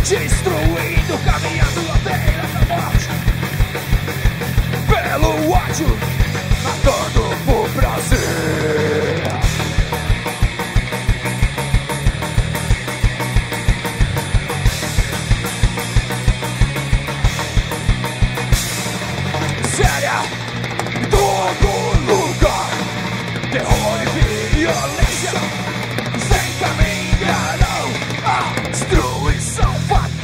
destruindo caminhando à beira da morte. Pelo ódio adorno por prazer. Miséria em todo lugar, terror e violência sem caminharão, a destruição fatal.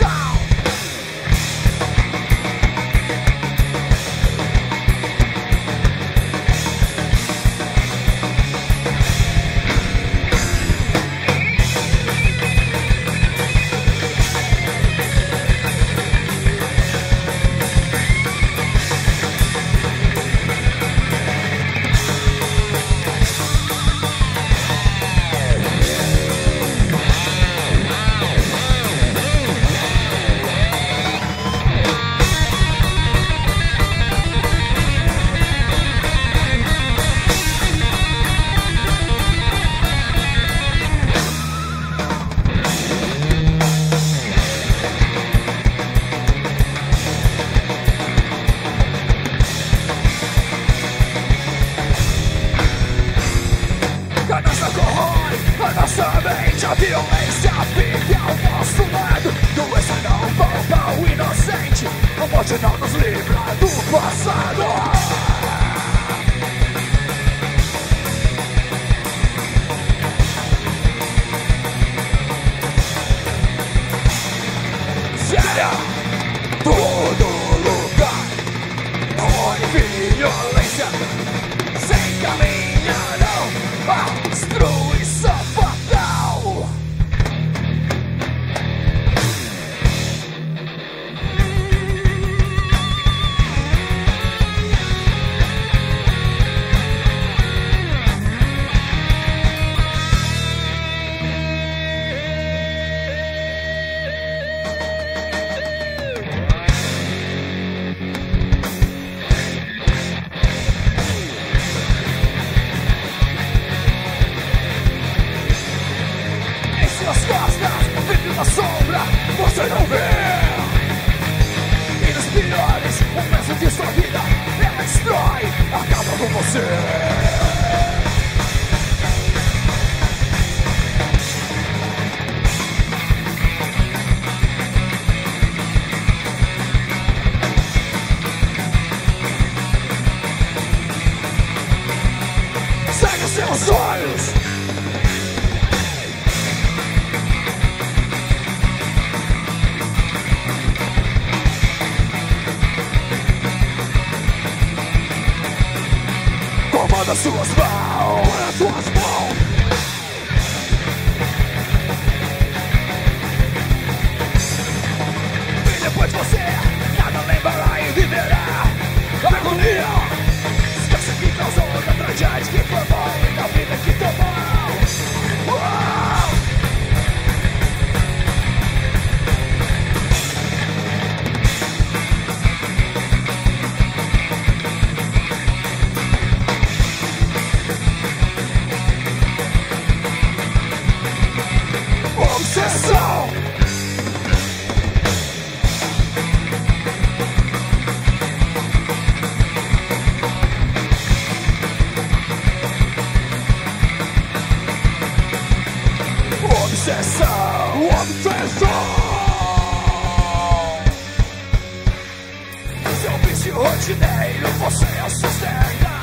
A violência vive ao nosso lado. Doença não poupa o inocente. A morte não nos livra do passado. Miséria em todo lugar, horror e violência sem caminharão, a destruição fatal. Na sombra, você não vê. E nos piores momentos de sua vida, ela destrói, acaba com você. Segue seus sonhos. Comanda suas mãos e depois você nada lembrará e viverá agonia. Esquece que causou outra tragédia que foi mal e da vida que tomou. Seu vício rotineiro, você a sustenta,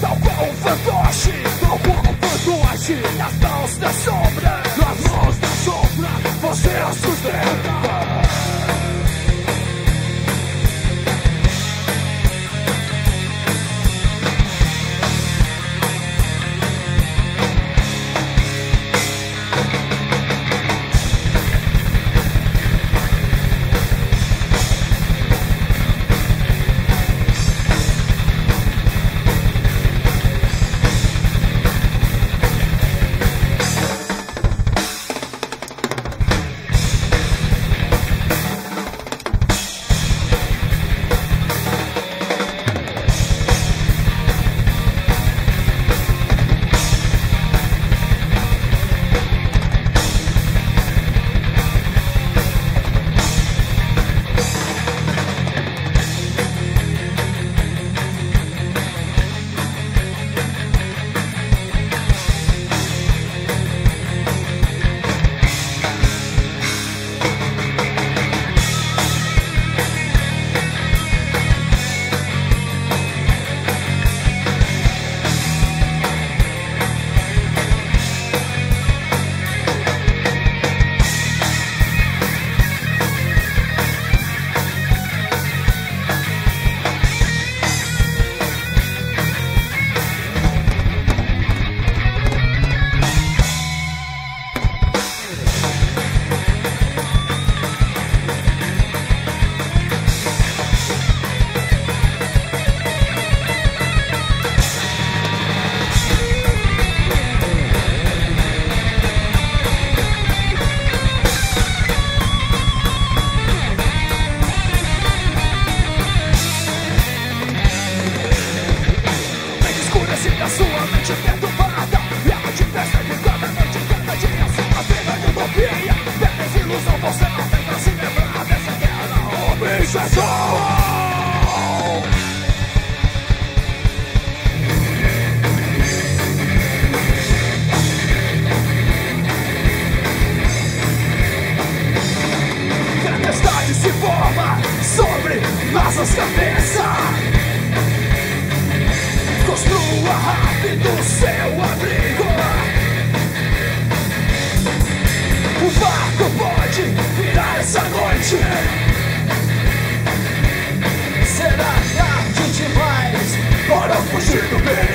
tal qual um fantoche, tal qual um fantoche. Nas mãos da sombra, nas mãos da sombra, você a sustenta. jsme spolu. Se forma sobre nossas cabeças. Construa rápido seu abrigo. O barco pode virar essa noite. Será tarde demais para fugir do bem.